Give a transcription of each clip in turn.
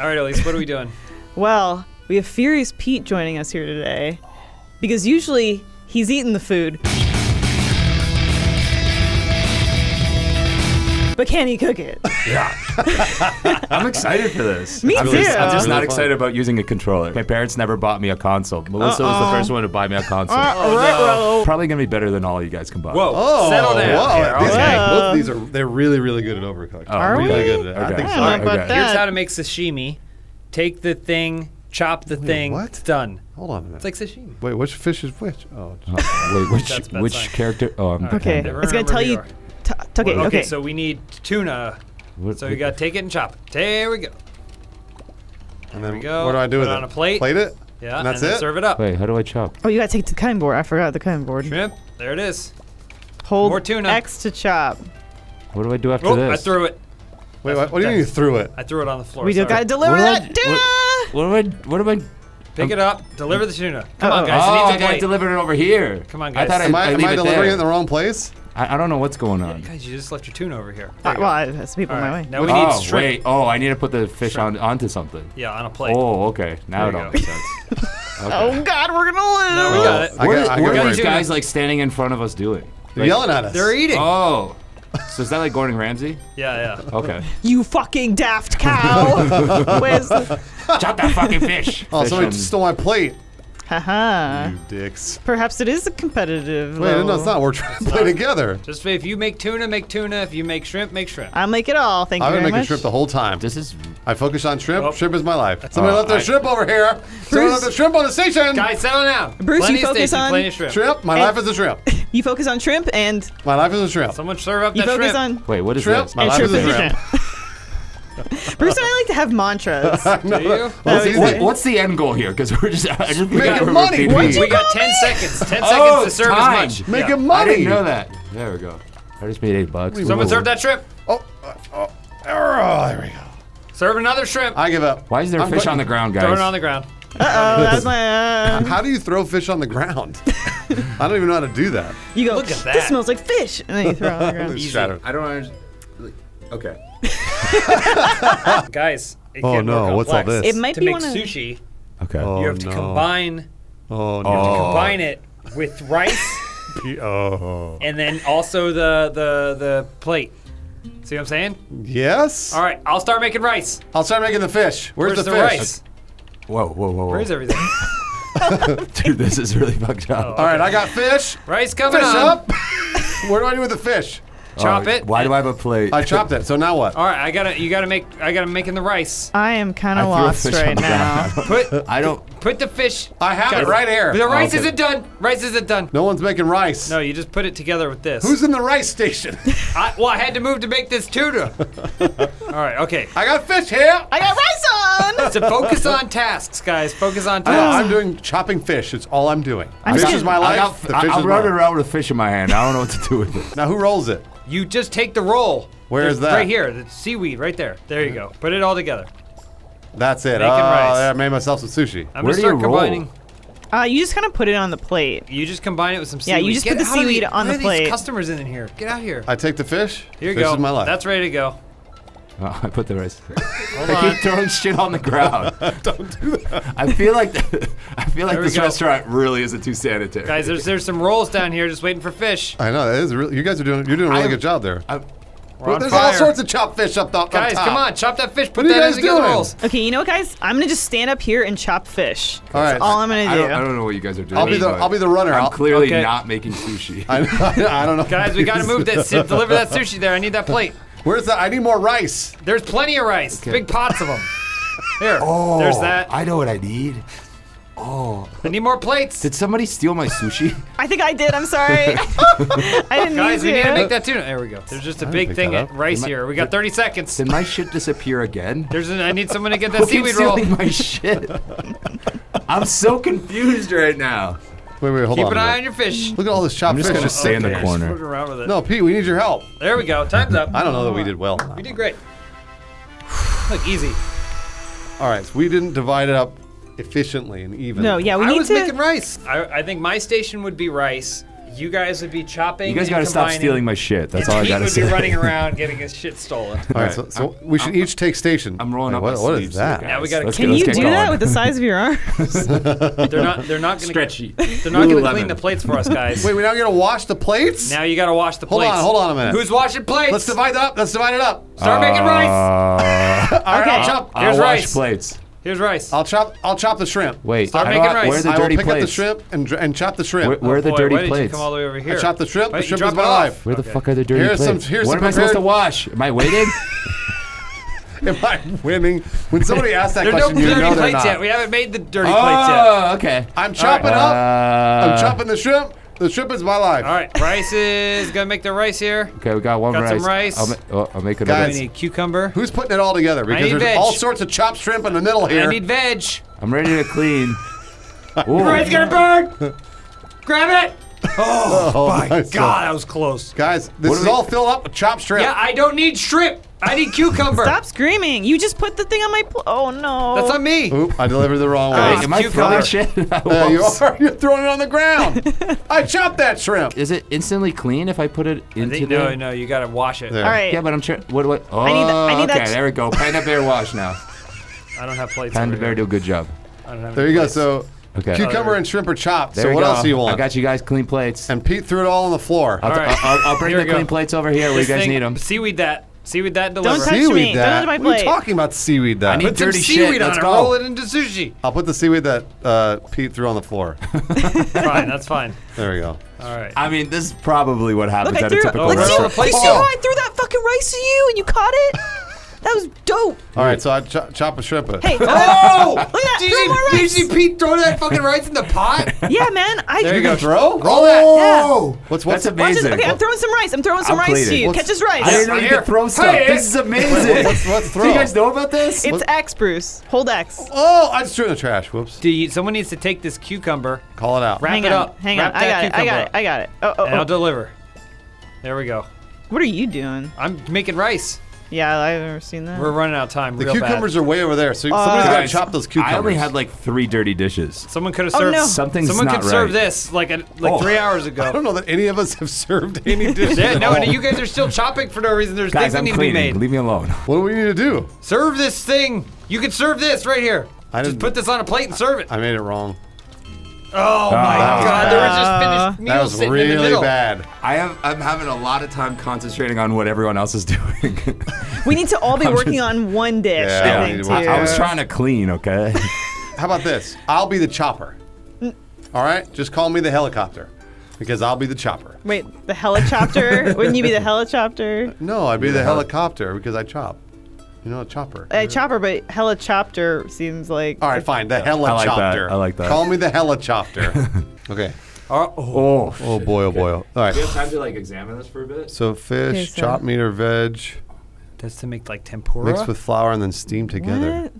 All right, Elyse, what are we doing? Well, we have Furious Pete joining us here today because usually he's eating the food. But can he cook it? Yeah. I'm excited for this. Me too. I'm just not excited about using a controller. My parents never bought me a console. Melissa was the first one to buy me a console. Oh, no. Probably going to be better than all you guys combined. Whoa. Oh, settle down. Whoa. Both of these are, they're really, really good at overcooked. Oh, are really good at it. Okay. I think so. Okay. Here's how to make sashimi. Take the thing, chop the thing. What? It's done. Hold on a minute. It's like sashimi. Wait, which fish is which? Oh. Wait, which character? Oh, I'm okay. It's going to tell you. Okay, so we need tuna. So you gotta take it and chop it. There we go. And then what do I do with it? Put it on a plate. Plate it? Yeah, and that's it? Serve it up. Wait, how do I chop? Oh, you gotta take it to the cutting board. I forgot the cutting board. Shrimp, there it is. Hold more tuna. X to chop. What do I do after this? I threw it. Wait, what do you mean you threw it? I threw it on the floor. We just gotta deliver that tuna! What am I? Pick it up, deliver the tuna. Come on, guys. I gotta deliver it over here. Come on, guys. Am I delivering it in the wrong place? I don't know what's going on. Guys, you just left your tuna over here. Well, that's people in my way. Now we need shrimp. Wait. Oh, I need to put the fish onto something. Yeah, on a plate. Oh, okay. Now it all makes sense. Okay. Oh, God, we're going to lose. No, we got it. What are these guys like standing in front of us doing? They're yelling at us. They're eating. Oh. So is that like Gordon Ramsay? Yeah, yeah. Okay. You fucking daft cow. Where's the... Chop that fucking fish. Oh, somebody stole my plate. Haha. You dicks. Perhaps it is a competitive. Wait, no, it's not. We're trying to play together. Just if you make tuna, make tuna. If you make shrimp, make shrimp. I'll make it all. Thank you very much. I've been making shrimp the whole time. This is. I focus on shrimp. Oh. Shrimp is my life. Somebody left their shrimp over here. Bruce. Somebody left their shrimp on the station. Guys, settle down. Bruce, plenty you focus station, on shrimp. Shrimp. My life is a shrimp. You focus on shrimp and. My life is a shrimp. Someone serve up that shrimp. On wait, what is shrimp? This? My life is a shrimp. Bruce and I like to have mantras. Do you? What's the end goal here? Because we're just making money. We got 10 seconds. 10 seconds to serve as much. Making money. I didn't know that. There we go. I just made $8. Someone serve that shrimp. Oh, there we go. Serve another shrimp. I give up. Why is there fish on the ground, guys? Throw it on the ground. That's my. How do you throw fish on the ground? I don't even know how to do that. You go. Look at that. This smells like fish, and then you throw it on the ground. Easy. I don't understand. Okay. Guys, it can't be complex. What's all this? It might be one of... sushi. Okay. You have to combine. Oh no. You have to combine it with rice. And then also the plate. See what I'm saying? Yes. All right, I'll start making rice. I'll start making the fish. Where's the fish? Rice? Whoa. Where's everything? Dude, this is really fucked up. Oh, okay. All right, I got fish. Rice coming up. What do I do with the fish? Chop it. Why do I have a plate? I chopped it. So now what? All right, I gotta make the rice. I am kind of lost right now. Put the fish. I have it right here. The rice isn't done. Rice isn't done. No one's making rice. No, you just put it together with this. Who's in the rice station? I had to move to make this tuna. All right, okay. I got fish here. I got rice on. So focus on tasks, guys. Focus on tasks. I'm doing chopping fish. It's all I'm doing. Fish is my life. I'm running around with a fish in my hand. I don't know what to do with it. Now who rolls it? You just take the roll. Where is that? Right here, the seaweed, right there. There you go. Put it all together. That's it. I made myself some sushi. I'm gonna start combining. You just kind of put it on the plate. You just combine it with some seaweed. Yeah, you just put the seaweed on the plate. Why are these customers in here? Get out here. I take the fish. Here you go. Fish is my life. That's ready to go. Oh, I put the rice. I keep throwing shit on the ground. Don't do that. I feel like this restaurant really isn't too sanitary. Guys, there's some rolls down here just waiting for fish. I know that is really. You guys are doing a really good job there. There's all sorts of chopped fish up the guys, top. Come on, chop that fish. Put that in the rolls. Okay, you know what, guys? I'm gonna just stand up here and chop fish. That's all I'm gonna do. I don't know what you guys are doing. I'll be the runner. I'm clearly not making sushi. I don't know. Guys, we gotta move that. Deliver that sushi there. I need that plate. Where's that? I need more rice. There's plenty of rice. Okay. Big pots of them. Here. Oh, there's that. I know what I need. Oh. I need more plates. Did somebody steal my sushi? I think I did. I'm sorry. I didn't Guys, we need to make that tuna. There we go. There's just a big thing of rice here. We got 30 seconds. Did my shit disappear again? I need someone to get that seaweed roll. Who's stealing my shit? I'm so confused right now. Wait, hold on. Keep an eye on your fish. Look at all this chopped fish. I'm just going to stay in the corner. Around with it. No, Pete, we need your help. There we go. Time's up. I don't know that we did well. We did great. Look, easy. All right, so we didn't divide it up efficiently and evenly. No, yeah, we need to. I was making rice. I think my station would be rice. You guys would be chopping. You guys got to stop stealing my shit. That's all I got to say. He would be running around getting his shit stolen. All right, so we should each take station. I'm rolling up my sleeves. What is that? Now we gotta, can you do that with the size of your arms? They're not going to stretchy. They're not going to clean the plates for us, guys. Wait, we're not going to wash the plates? Now you got to wash the plates. Hold on a minute. Who's washing plates? Let's divide it up. Start making rice. All right, I'll chop. Here's rice. Plates. Here's rice. I'll chop the shrimp. Wait. Start making rice. Where are the dirty plates? I will pick up the shrimp and chop the shrimp. Where are the dirty plates? Why did you come all the way over here? I chopped the shrimp. The shrimp is my life. Where the fuck are the dirty plates? What am I supposed to wash? Am I waiting? Am I winning? When somebody asks that question, you know they're not. We haven't made the dirty plates yet. Oh, okay. I'm chopping up. I'm chopping the shrimp. The shrimp is my life. All right, rice is gonna make the rice here. Okay, we got one rice. Got some rice. I'll make another. Guys, we need cucumber. Who's putting it all together? Because there's all sorts of chopped shrimp in the middle here. I need veg. I'm ready to clean. Rice gonna burn. Grab it. Oh my God, that was close. Guys, this is all filled up with chopped shrimp. Yeah, I don't need shrimp. I need cucumber. Stop screaming. You just put the thing on my plate. Oh, no. That's on me. Oop, I delivered the wrong way. Am I throwing shit? You are. You're throwing it on the ground. I chopped that shrimp. Is it instantly clean if I put it into No, no. You got to wash it. There. All right. Yeah, but I'm sure. What? Oh, I need that. Okay, there we go. Panda Bear wash now. I don't have plates. Panda Bear do a good job. I don't have plates. So cucumber and shrimp are chopped. So what else do you want? I got you guys clean plates. And Pete threw it all on the floor. I'll bring the clean plates over here where you guys need them. Seaweed that. Seaweed that delivery. Don't touch me. Don't touch my plate. What are you talking about, seaweed that? I need dirty shit. Let's go. Roll it into sushi. I'll put the seaweed that Pete threw on the floor. Fine, that's fine. There we go. All right. I mean, this is probably what happens at a typical restaurant. You see how I threw that fucking rice at you and you caught it? That was dope. All right, so I chop a shrimp. Hey, oh! Look at that. Did you see Pete throw that fucking rice in the pot? Yeah, man. There you go. Throw? Roll that. Yeah. That's amazing. Okay, I'm throwing some rice. I'm throwing some rice to you. Catch this rice. I didn't know you could throw stuff. This is amazing. What's throw? Do you guys know about this? It's X, Bruce. Hold X. Oh, I just threw it in the trash. Whoops. Someone needs to take this cucumber. Call it out. Wrap it up. Hang on. I got it. And I'll deliver. There we go. What are you doing? I'm making rice. Yeah, I've never seen that. We're running out of time. The cucumbers are way over there, so somebody's got to chop those cucumbers. I only had like 3 dirty dishes. Someone could have served someone could serve this like 3 hours ago. I don't know that any of us have served any dishes. No, and you guys are still chopping for no reason. There's things that need to be made. Leave me alone. What do we need to do? Serve this thing. You can serve this right here. Just put this on a plate and serve it. I made it wrong. Oh my God! There was just finished meals sitting in the middle. That was really bad. I'm having a lot of time concentrating on what everyone else is doing. We need to all be working on one dish. Yeah, I was trying to clean. Okay. How about this? I'll be the chopper. All right, just call me the helicopter, because I'll be the chopper. Wait, the helicopter? Wouldn't you be the helicopter? No, I'd be the helicopter because I chop. You know, a chopper. A chopper, but helicopter seems like. All right, fine. The helicopter. I like that. Call me the helicopter. Okay. Oh boy. All right. Do you have time to like examine this for a bit? So fish, chopped meat or veg. That's to make like tempura. Mixed with flour and then steamed together. What?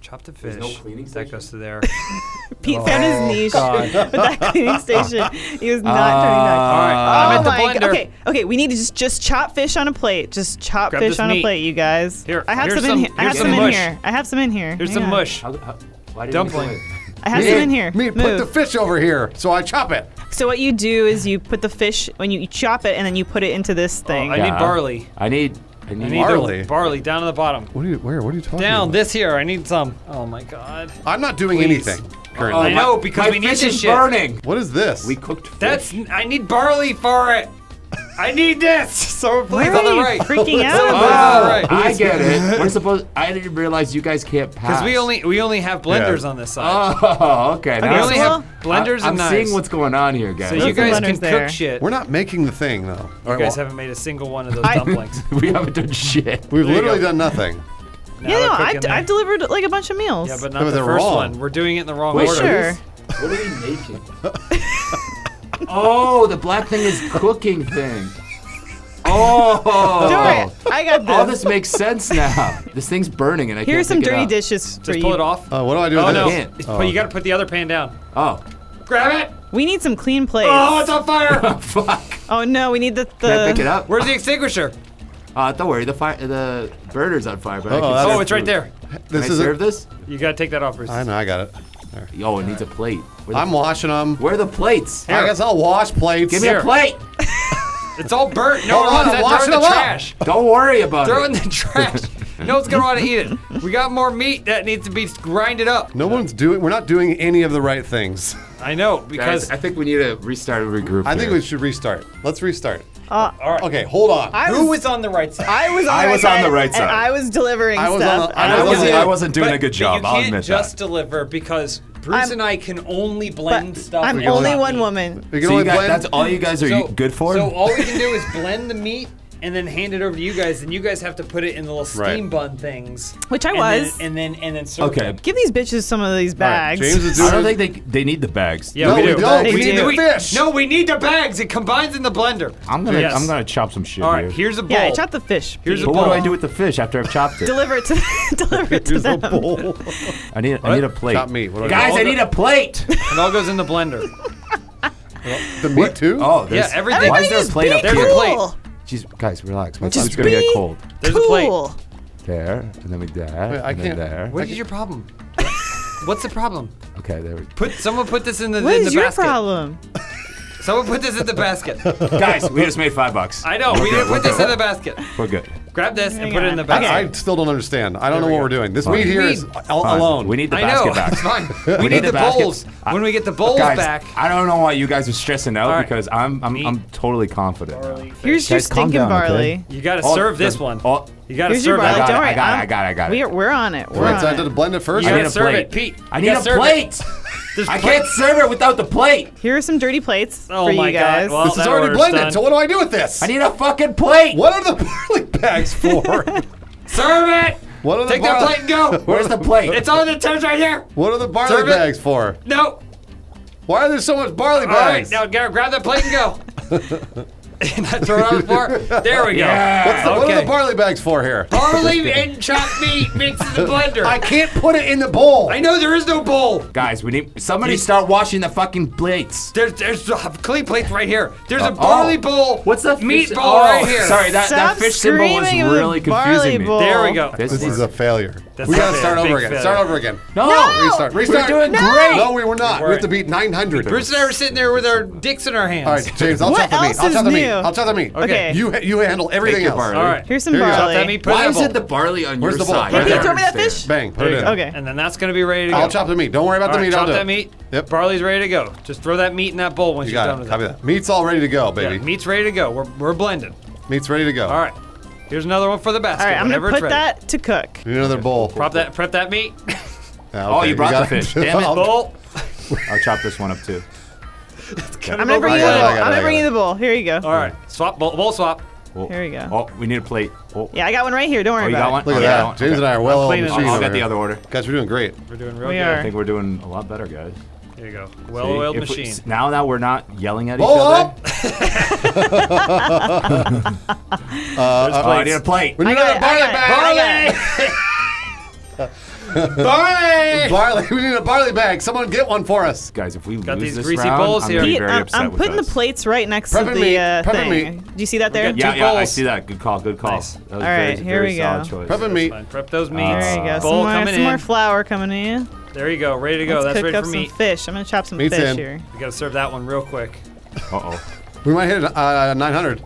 Chop the fish. There's no cleaning station? That goes to there. Pete found his niche with that cleaning station. He was not turning that. All right, I'm at the blender. Okay, we need to just chop fish on a plate. Just chop fish on a plate, you guys. Here, I have some in here. I have some in here. Here's some mush. Dumpling. I have some in here. Me, put the fish over here, so I chop it. So what you do is you put the fish when you chop it, and then you put it into this thing. I need barley. I need barley down at the bottom. What are you talking about? Down this here. I need some. Oh my God. I'm not doing anything currently. I know because we need this shit. Burning. What is this? We cooked fish. I need barley for it. I need this. So please on the right. Freaking out. I get it. We're supposed. I didn't realize you guys can't pass. Because we only have blenders on this side. Oh, okay. We only have blenders. I'm seeing what's going on here, guys. So you guys can cook shit. We're not making the thing though. You guys haven't made a single one of those dumplings. We haven't done shit. We've literally done nothing. Yeah, no. I've delivered like a bunch of meals. Yeah, but not the first one. We're doing it in the wrong order. What are we making? Oh, the black thing is cooking thing. Oh, do it. I got this. All this makes sense now. This thing's burning, and I here's can't some dirty dishes. Just pull it off. What do I do? With this? No, you got to put the other pan down. Oh, grab it. We need some clean plates. Oh, it's on fire. Fuck. Oh no, we need the. Can I pick it up? Where's the extinguisher? Don't worry, the burner's on fire. But I can it's right there. Can I serve this? You got to take that off first. I know, I got it. There. Yo, it needs a plate. I'm washing them. Where are the plates? Here. I guess I'll wash plates. Give me a plate. It's all burnt. No one's gonna wash it up. Don't worry about it. Throw in the trash. No one's gonna want to eat it. We got more meat that needs to be grinded up. No one's doing. We're not doing any of the right things. I know because guys, I think we need to restart and regroup. I think we should restart. Let's restart. All right. Okay, hold on. Who was on the right side? I was on the right side. And I was delivering stuff. I wasn't doing a good job. I'll admit that. You can't just deliver because Bruce and I can only blend stuff. I'm only one woman. So you guys, that's all you guys are good for? So all we can do is blend the meat and then hand it over to you guys, and you guys have to put it in the little steam bun things. Which I was. And then serve them. Give these bitches some of these bags. Right, James is doing I don't think they need the bags. Yeah, no, we do. No, we need the fish. No, we need the bags. It combines in the blender. I'm gonna chop some shit. All right, here's a bowl. Yeah, I chopped the fish. Here's a bowl. What do I do with the fish after I've chopped it? Deliver it to them. Here's a bowl. I need a plate. Chop me. Guys, I need a plate. It all goes in the blender. The meat too? Oh, yeah, everything. Why is there a plate up here? There's a plate. Jeez, guys, relax. My tongue's gonna get cold. There's a plate. There, and then there. What is your problem? What's the problem? Okay, there we go. Someone put this in the basket. What is your problem? Someone put this in the basket. Guys, we just made $5. I know, we didn't put this in the basket. We're good. Grab this and put it in the basket. I still don't understand. I don't know what we're doing. This meat here is alone. We need the basket back. Fine. We need the bowls. When we get the bowls back. I don't know why you guys are stressing out because I'm totally confident. Here's your stinking barley. You gotta serve this one. You gotta serve it. Don't worry. I got it. We're on it. We're on it. So I did to blend it first. You gotta serve it, Pete. I need a plate. I can't serve it without the plate. Here are some dirty plates for you guys. Well, this is already blended, so what do I do with this? I need a fucking plate. What are the barley bags for? Serve it. Take that plate and go. Where's the plate? It's on the tins right here. What are the barley bags for? No. Why are there so much barley bags? All right, now grab that plate and go. Throw it on the floor. There we go. Yeah. What are the barley bags for here? Barley and chopped meat mixed in the blender. I can't put it in the bowl. I know there is no bowl. Guys, we need somebody start washing the fucking plates. There's clean plates right here. There's a barley bowl. What's the meat bowl right here? Sorry, that fish symbol was really confusing me. There we go. This is a failure. We gotta start over again. Start over again. No. Restart. We're doing great. No, we were not. We have to beat 900. Bruce and I were sitting there with our dicks in our hands. All right, James, I'll chop the meat. I'll tell them meat. Okay. You handle everything else. All right. Here's some barley. Why is it the barley on your side? Can you throw me that fish? Bang. Put it in. Okay. And then that's gonna be ready to go. I'll chop the meat. Don't worry about the meat. Chop that meat. Yep. Barley's ready to go. Just throw that meat in that bowl once you're done with it. Meat's all ready to go, baby. Meat's ready to go. We're blended. Meat's ready to go. All right. Here's another one for the basket. All right. I'm gonna put that to cook. Another bowl. Prep that meat. Oh, you brought the fish. Damn it, bowl. I'll chop this one up too. I'm gonna bring you the bowl. Here you go. All right, swap bowl swap. Oh. Here we go. Oh, we need a plate. Oh. Yeah, I got one right here. Don't worry about it. Look at that. James and I are well on the machine. I'll get the other order. Guys, we're doing great. We're doing real good. I think we're doing a lot better, guys. There you go. Well-oiled machine. Now that we're not yelling at each other. I need a plate. We need a barley. Barley! Barley! We need a barley bag. Someone get one for us, guys. If we lose this round, I'm putting the plates right next to the thing. Do you see that there? Yeah, I see that. Good call. Good call. Nice. All right, here we go. Prepping meat. Prep those meats. There you go. Some more flour coming in. There you go. Ready to go. That's ready for meat. Some fish. I'm gonna chop some fish here. We gotta serve that one real quick. We might hit 900.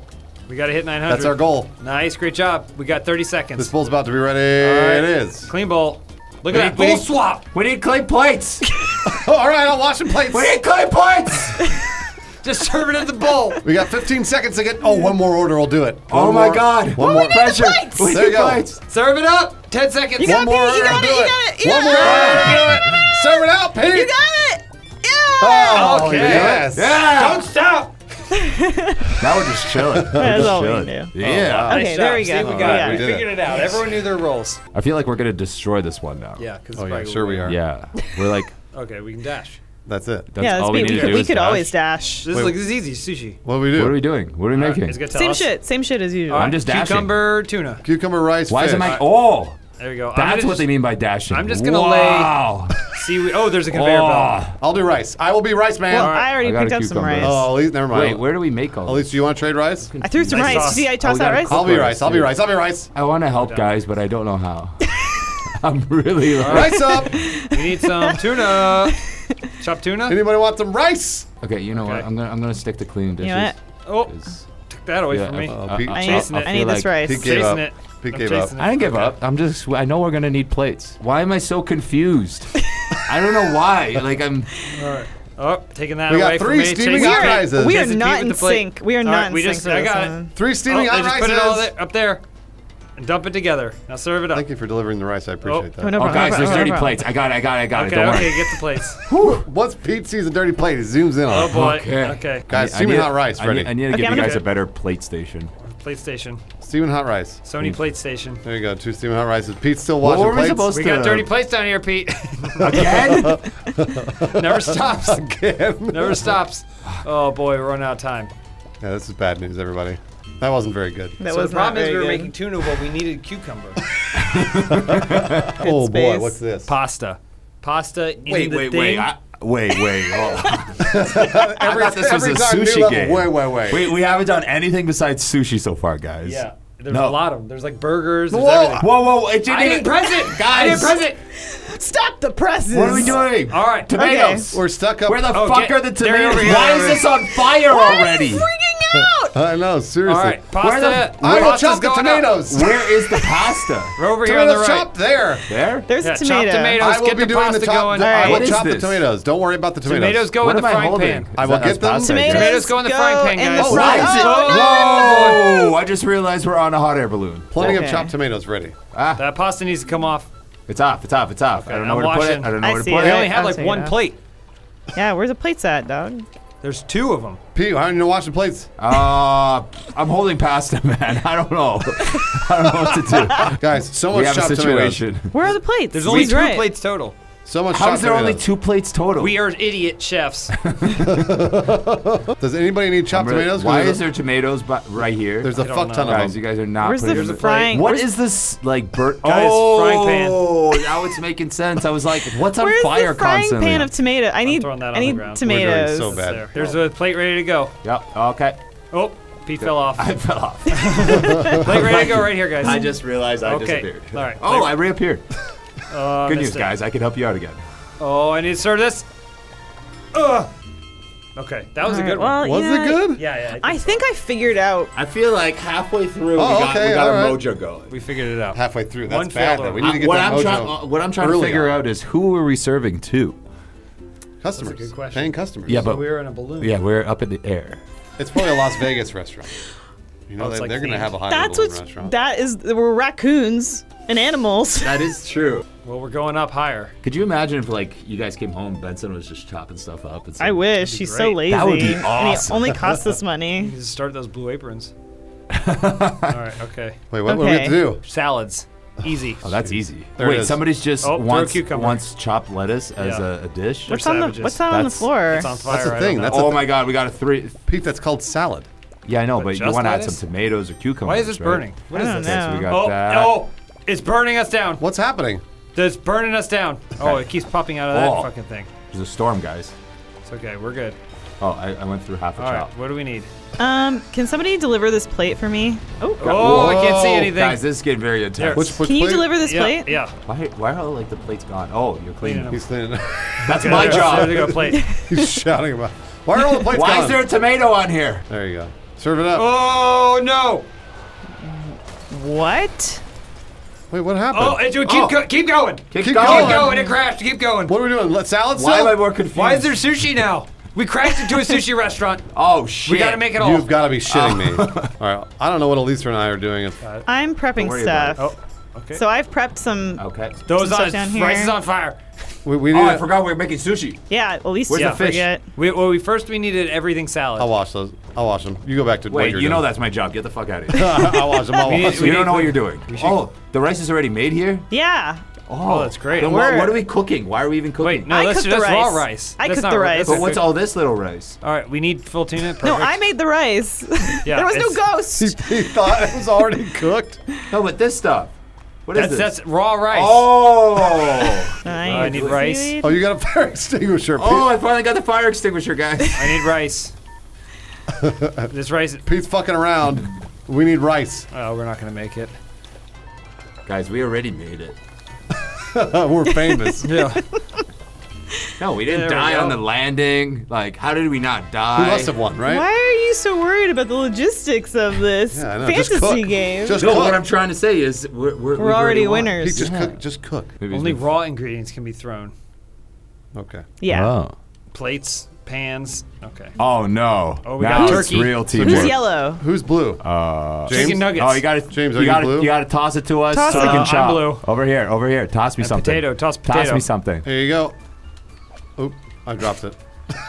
We gotta hit 900. That's our goal. Nice. Great job. We got 30 seconds. This bowl's about to be ready. It is. Clean bowl. Look at that bowl swap. We need clay plates. All right, I'll wash some plates. We need clay plates. Just serve it in the bowl. We got 15 seconds to get. Oh, one more order will do it. Oh my God. One more pressure. We need plates. Serve it up. 10 seconds. You got it. You got it. One more order. Serve it out, Pete. You got it. Yeah. Okay. Yes. Yeah. Don't stop. Now we're just chilling. That's all we knew. Yeah. Okay, there we go. We got it. We figured it out. Everyone knew their roles. I feel like we're gonna destroy this one now. Yeah. Oh yeah. Sure we are. Yeah. We're like. Okay, we can dash. That's it. That's all we need to do. We could always dash. This is easy. Sushi. What do we do? What are we doing? What are we making? Same shit. Same shit as usual. I'm just dashing. Cucumber tuna. Cucumber rice. Why is it my? Oh. There you go. That's what they mean by dashing. I'm just gonna lay seaweed. Oh, there's a conveyor belt. I'll do rice. I will be rice man. Well, I already picked up some rice. Oh, Elyse, never mind. Wait, where do we make all this? Elyse, do you want to trade rice? I threw some rice. See, I tossed out rice. I'll be rice. I'll be rice. I'll be rice. I want to help guys, but I don't know how. I'm really low. Rice up. We need some tuna. Chopped tuna. Anybody want some rice? Okay, you know what? I'm gonna stick to cleaning dishes. You know what? Oh, took that away from me. I need this rice. Pete gave up. I didn't give up. I'm just. I know we're gonna need plates. Why am I so confused? I don't know why. Like I'm. All right. Oh, taking that away from me. We got 3 steaming hot rises. We are not in sync. We are not in sync. I got it. 3 steaming hot rises. Put it all up there. And dump it together. Now serve it up. Thank you for delivering the rice. I appreciate that. Oh, guys, there's dirty plates. I got it. I got it. Don't worry. Okay, get the plates. Once Pete sees a dirty plate, he zooms in on it. Oh boy. Okay. Guys, steaming hot rice ready. I need to give you guys a better plate station. Plate station. Steaming hot rice. Sony plate station. There you go. 2 steaming hot rices. Pete's still washing plates. We got dirty plates down here, Pete. Again? Never stops. Again. Never stops. Oh boy, we're running out of time. Yeah, this is bad news, everybody. That wasn't very good. So the problem is we were making tuna while we needed cucumber. Oh boy, what's this? Pasta. Pasta. Wait. Oh. I thought this was a sushi game. Wait. We haven't done anything besides sushi so far, guys. Yeah. There's a lot of them. There's like burgers. There's everything. Whoa. It didn't even press it, guys. I didn't press it. Stop the presses. What are we doing? All right. Tomatoes. Okay. We're stuck up. Where the fuck are the tomatoes? Why is this on fire already? Why is freaking out? I know, seriously. All right. Pasta. I will chop the tomatoes. Where is the pasta? We're over here on the right. Chopped there. There? There's a tomato. I will be doing the going. I will chop the tomatoes. Don't worry about the tomatoes. Tomatoes go in the frying pan. I will get them. Tomatoes go in the frying pan, guys. Whoa. I just realized we're on a hot air balloon. Plenty of chopped tomatoes ready. That pasta needs to come off. It's off. Okay, I don't know where to put it. I don't know where to put it. We only have like 1 plate. Yeah, where's the plates at, dog? There's 2 of them. Pete, why aren't you washing plates? I'm holding pasta, man. I don't know. I don't know what to do. Guys, so much chopped tomatoes. Where are the plates? There's only 2 plates total. So much. How is there only 2 plates total? We are idiot chefs. Does anybody need chopped tomatoes? Why is there tomatoes right here? There's a fuck ton of them. You guys are not. There's a frying. What is this like burnt? Guys, frying pan. Oh, now it's making sense. I was like, what's on fire constantly? Where's the frying pan of tomato? I need tomatoes. So bad. There's a plate ready to go. Yep. Okay. Oh. Pete fell off. I fell off. Plate ready to go right here, guys. I just realized I disappeared. All right. Oh, I reappeared. Good news, guys. I can help you out again. Oh, I need to serve this. Ugh. Okay, that was a good one. Was it good? Yeah. I think I figured out. I feel like halfway through we got our mojo going. We figured it out. Halfway through, that's bad. Though. We need to get that mojo. What I'm trying to figure out is who are we serving to? Customers. That's a good question. Paying customers. Yeah, but so we were in a balloon. Yeah, we're up in the air. It's probably a Las Vegas restaurant. You know, they're going to have a high balloon restaurant. That is, we're raccoons and animals. That is true. Well, we're going up higher. Could you imagine if, like, you guys came home, Benson was just chopping stuff up? It's like, I wish. She's so lazy. That would be awesome. And it only costs us money. You just start those blue aprons. All right, okay. Wait, what do we have to do? Salads. Easy. Oh, that's easy. Wait, somebody's just wants chopped lettuce as a dish? What's on the floor? It's on fire. That's the thing. Oh, my God. We got a 3. Pete, that's called salad. Yeah, I know, but you want to add some tomatoes or cucumbers. Why is this burning? What is this? Oh, it's burning us down. What's happening? It's burning us down. Oh, it keeps popping out of that fucking thing. There's a storm, guys. It's okay, we're good. Oh, I went through half a chop. Right, what do we need? Can somebody deliver this plate for me? Oh, I can't see anything. Guys, this is getting very intense. Which can you deliver this plate? Yeah. Why are all like the plates gone? Oh, you're cleaning. He's cleaning. That's my job. He's shouting about. Why are all the plates gone? Why is there a tomato on here? There you go. Serve it up. Oh no! What? Wait, what happened? Oh, it would keep going. Keep going. It crashed. Keep going. What are we doing? Let salad. Why am I more confused? Why is there sushi now? We crashed into a sushi restaurant. Oh shit! We gotta make it all. You've gotta be shitting me. All right. I don't know what Elyse and I are doing. I'm prepping stuff. Oh, okay. So I've prepped some. Okay. Those rice is on fire. We need I forgot we were making sushi. Yeah, at least where's the fish? Forget. We needed everything salad. I'll wash them. You go back to what you're doing. That's my job. Get the fuck out of here. I'll wash them. You don't know what you're doing. Oh, the rice is already made here? Yeah. Oh, that's great. Then what are we cooking? Why are we even cooking? Wait, no, that's raw rice. I cooked the rice. But what's all this little rice? All right, we need full tuna. Perfect. No, I made the rice. There was no ghost. He thought it was already cooked. No, but this stuff. What is this? That's raw rice. Oh! I need rice. Oh, you got a fire extinguisher, Pete. Oh, I finally got the fire extinguisher, guys. I need rice. This rice. Pete's fucking around. We need rice. Oh, we're not going to make it. Guys, we already made it. We're famous. Yeah. No, we didn't die on the landing. Like, how did we not die? We must have won, right? Why are you so worried about the logistics of this fantasy game? Just cook. What I'm trying to say is we're already winners. Just cook. Just cook. Only raw ingredients can be thrown. Okay. Yeah. Oh. Plates, pans. Okay. Oh no. Oh, we got turkey. Real teamwork. Who's yellow? Who's blue? James? Chicken nuggets. Oh, you got it, James. Are you blue? You got to toss it to us so we can chop. I'm blue. Over here. Over here. Toss me something. Potato. Toss potato. Toss me something. Here you go. Oh, I dropped it.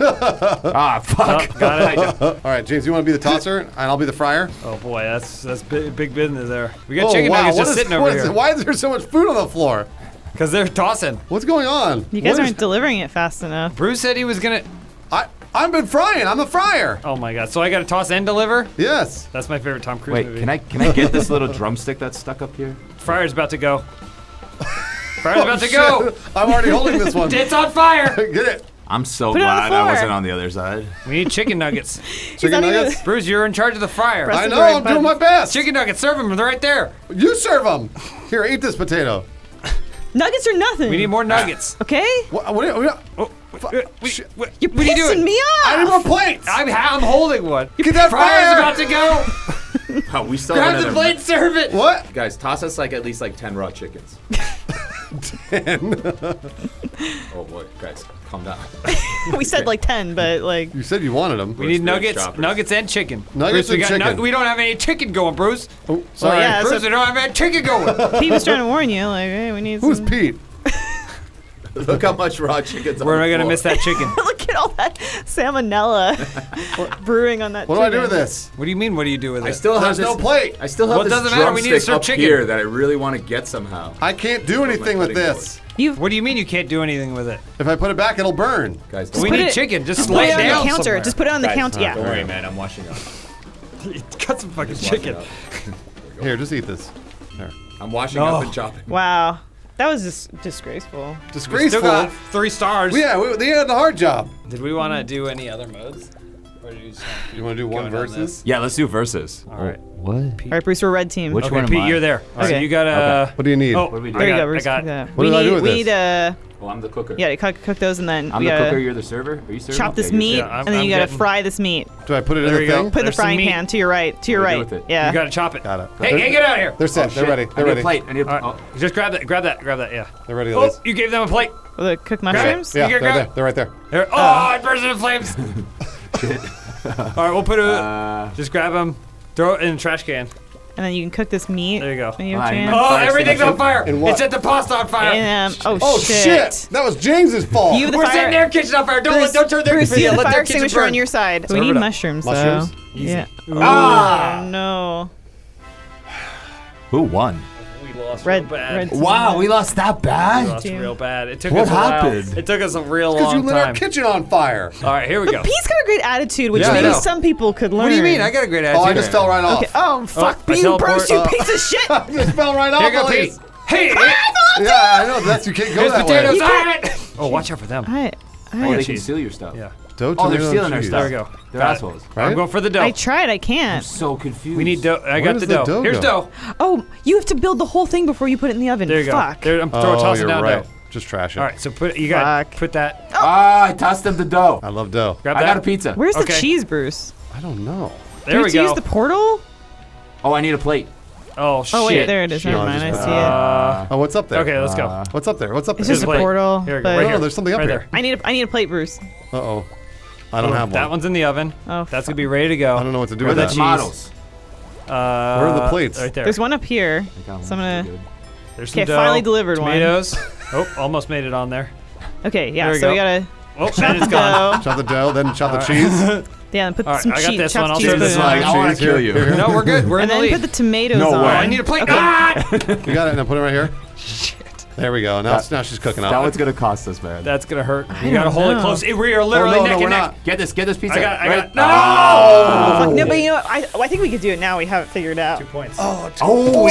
Ah, fuck. Oh, got it. All right, James, you want to be the tosser, and I'll be the fryer? Oh, boy, that's big business there. We got chicken nuggets just sitting over here. Why is there so much food on the floor? Because they're tossing. What's going on? You guys aren't delivering it fast enough. Bruce said he was going to... I've been frying. I'm the fryer. Oh, my God. So I got to toss and deliver? Yes. That's my favorite Tom Cruise movie. Wait, can I get this little drumstick that's stuck up here? Fryer's about to go. Fire's about to go! I'm already holding this one. It's on fire! Get it! I'm so glad I wasn't on the other side. We need chicken nuggets. Chicken nuggets? Bruce, you're in charge of the fryer. I know, I'm doing my best! Chicken nuggets, serve them, they're right there! You serve them! Here, eat this potato. Nuggets are nothing! We need more nuggets. Okay? You're pissing me off! I need more plates! I'm holding one. Get that Fire's about to go! Oh, we still grab the plate, serve it! What? Guys, toss us like at least like 10 raw chickens. 10. Oh boy, guys, calm down. We said like 10, but like... You said you wanted them. We need nuggets, nuggets and chicken. Nuggets and chicken. We don't have any chicken going, Bruce. Oh, sorry. Well, yeah, Bruce, we don't have any chicken going. Pete was trying to warn you, like, hey, we need Who's Pete? Look how much raw chicken's on the floor. Where am I going to miss that chicken? Look at all that salmonella brewing on that chicken. What do I do with this? What do you mean, what do you do with it? I still have no plate. I still have this drumstick up here that I really want to get somehow. I can't do anything with this. What do you mean you can't do anything with it? If I put it back, it'll burn. Guys, we need chicken. Just lay it down somewhere. Just put it on the counter. Yeah. Don't worry, man. I'm washing up. Cut some fucking chicken. Here, just eat this. I'm washing up and chopping. Wow. That was just disgraceful. Disgraceful? We still got 3 stars. Yeah, they had the hard job. Did we want to do any other modes? Or do you just want to do one versus? Yeah, let's do versus. All right. What? All right, Bruce, we're red team. Which one am Pete, I? You're there. All right, so you got a... What do you need? Oh, what do we do? There you go, Bruce. I got what did I do with this? Well, I'm the cooker. Yeah, cook those and then... I'm the cooker, you're the server? Are you serving? Chop this meat, and then you got to fry this meat. Do I put it in the thing? Put the frying pan to your right. To your right. Yeah. You got to chop it. Got it. Hey, get out of here. They're set. They're ready. They're ready. I need a plate. Just grab that. Grab that. Grab that. Yeah. They're ready. Oh, you gave them a plate. The cooked mushrooms? Yeah, they're right there. Oh, it burst into flames. Shit. All right, we'll put it. Just grab them. Throw it in a trash can. And then you can cook this meat. There you go. You oh, everything's on fire! It set the pasta on fire! And, oh shit. Shit! That was James's fault! We're setting their kitchen on fire! Don't turn their kitchen on fire! Let their kitchen burn! On your side. We need mushrooms, though. Easy. Yeah. Oh, no. Who won? We lost real bad. Wow, we lost that bad? We lost real bad. It took us a while. What happened? It took us a real long time. Because you lit our kitchen on fire. All right, here we go. But Pete's got a great attitude, which maybe some people could learn. What do you mean? I got a great attitude. Oh, I just fell right off. Okay. Oh, fuck Pete, Bruce, you piece of shit. I just fell right off. Here you go, Pete. Hey! Yeah, I know. You can't go that way. There's potatoes. Oh, watch out for them. Oh, they can steal your stuff. Yeah. Oh, they're stealing our stuff. There we go. They're assholes. I'm going for the dough. I tried. I can't. I'm so confused. We need dough. I got the dough. Here's dough. Oh, you have to build the whole thing before you put it in the oven. There you go. There, I'm tossing down dough. Just trash it. All right, so you got put that. Ah, I tossed them the dough. I love dough. Grab that. I got a pizza. Where's the cheese, Bruce? I don't know. There we go. Use the portal. Oh, I need a plate. Oh shit! Oh wait, there it is. Never mind, I see it. Oh, what's up there? Okay, let's go. What's up there? What's up there? It's just a portal. Here we go. Right here. There's something up here. I need a plate, Bruce. Uh oh. I don't have one. That one's in the oven. Oh, that's gonna be ready to go. I don't know what to do with that. Models. Where are the plates? Right there. There's one up here. So I'm gonna. There's some dough. Finally delivered one. Tomatoes. Oh, almost made it on there. Okay, yeah. So we gotta. Oh, and it's gone. Chop the dough, then chop the cheese. Yeah, and put some cheese. I'll turn this one. I want to kill you. No, we're good. We're in the lead. And then put the tomatoes on. No way. I need a plate. Okay. Ah! You got it. Now put it right here. Shit. There we go. Now she's cooking up. That one's gonna cost us, man. That's gonna hurt. You gotta hold it close. We are literally neck and neck. Get this pizza. I got. No! No, but you know what? I think we could do it now. We have it figured out. 2 points. Oh,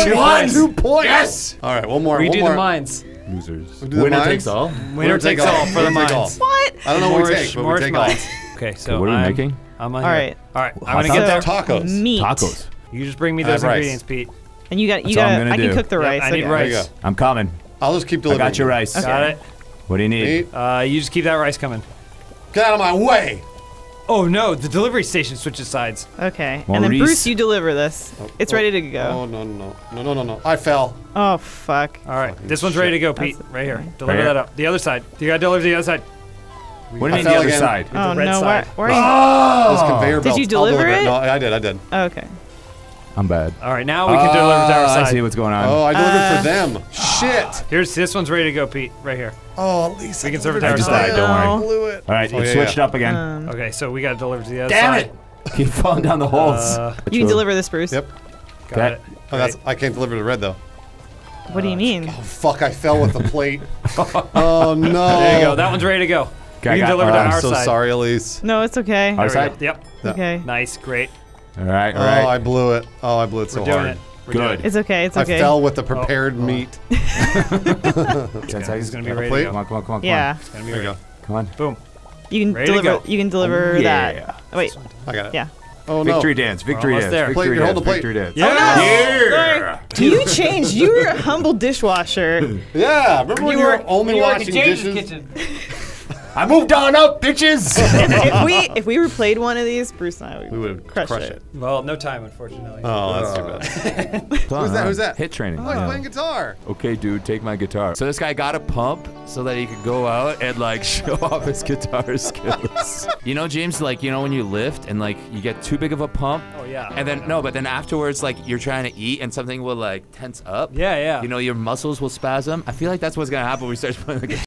2 points. 2 points. Yes. All right, one more. We do the mines. Losers. Winner takes all. Winner takes all for the mines. What? I don't know what we take, but we take all. Okay, so what are we making? I'm on All right. I'm gonna get tacos. Meat. Tacos. You just bring me those ingredients, Pete. And you got. I can cook the rice. I need rice. I'm coming. I'll just keep delivering. I got your rice. Okay. Got it. What do you need? You just keep that rice coming. Get out of my way! Oh no, the delivery station switches sides. Okay, Maurice. And then Bruce, you deliver this. Oh, it's ready to go. Oh, no, no, no, no, no, no, I fell. Oh, fuck. Alright, this one's ready to go, Pete. Right here. Deliver that up. The other side. You gotta deliver to the other side. What do you mean the other side? Oh, no, where are you? Those conveyor belts. Did you deliver it? No, I did. Okay. I'm bad. Alright, now we can deliver to our side. I see what's going on. Oh, I delivered for them. Shit! Here's, this one's ready to go, Pete. Right here. Oh, Lisa. We can serve it to our side. Don't worry. Blew it. Alright, you switched up again. Okay, so we gotta deliver to the other side. Damn it! Keep falling down the holes. You can deliver this, Bruce. Yep. Got it. Oh, that's, I can't deliver to red, though. What do you mean? Oh, fuck, I fell with the plate. Oh, no. There you go. That one's ready to go. You can deliver to our side. I'm so sorry, Elyse. No, it's okay. Our side? Yep. Okay. Nice, great. Alright, alright. Oh, I blew it. Oh, I blew it so hard. Good. It's okay, it's okay. I fell with the prepared meat. 10 seconds. It's gonna be ready to go. Come on, come on, come on. Yeah. It's gonna be ready. Come on. Boom. You can deliver. You can deliver that. Wait. I got it. Yeah. Oh no. Victory dance. Victory dance. Victory dance. Victory dance. Yeah. You changed. You were a humble dishwasher. Yeah. Remember when you were only washing dishes? I moved on up, bitches! if we replayed one of these, Bruce and I would crush it. Well, no time, unfortunately. Oh, that's too bad. Who's that? Hit training. Oh, I'm playing guitar. Okay, dude, take my guitar. So this guy got a pump so that he could go out and like show off his guitar skills. You know, James, like, you know when you lift and like you get too big of a pump? Oh, yeah. And then, no, but then afterwards, like you're trying to eat and something will like tense up. Yeah, yeah. You know, your muscles will spasm. I feel like that's what's gonna happen when we start playing the guitar.